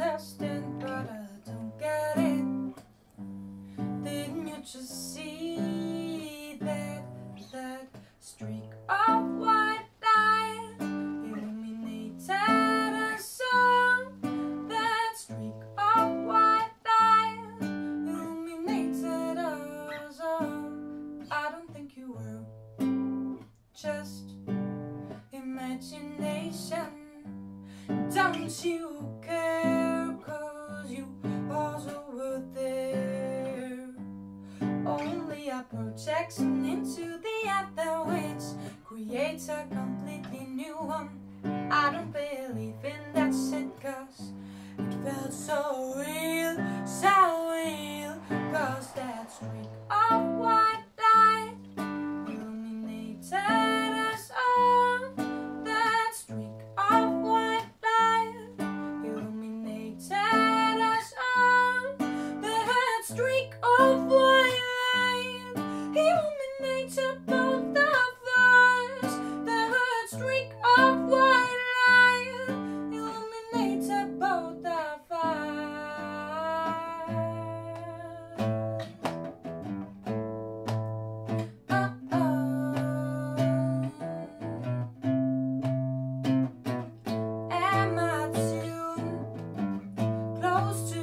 understand, but I don't get it. Didn't you just see that streak of white light illuminated a song? That streak of white light illuminated a song. I don't think you were just imagination. Don't you care, 'cause you also were there. Only a projection into the other, which creates a completely new one. I don't believe in that shit, 'cause it felt so real, so real. 'Cause that streak of white light illuminated. Streak of white illuminates above the fires. The streak of white illuminates above the fires. Oh. Am I too close to?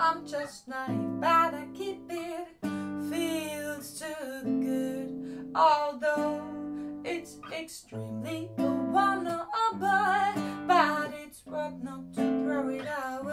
I'm just naive, but I keep it. Feels too good, although it's extremely vulnerable. But it's worth not to throw it away.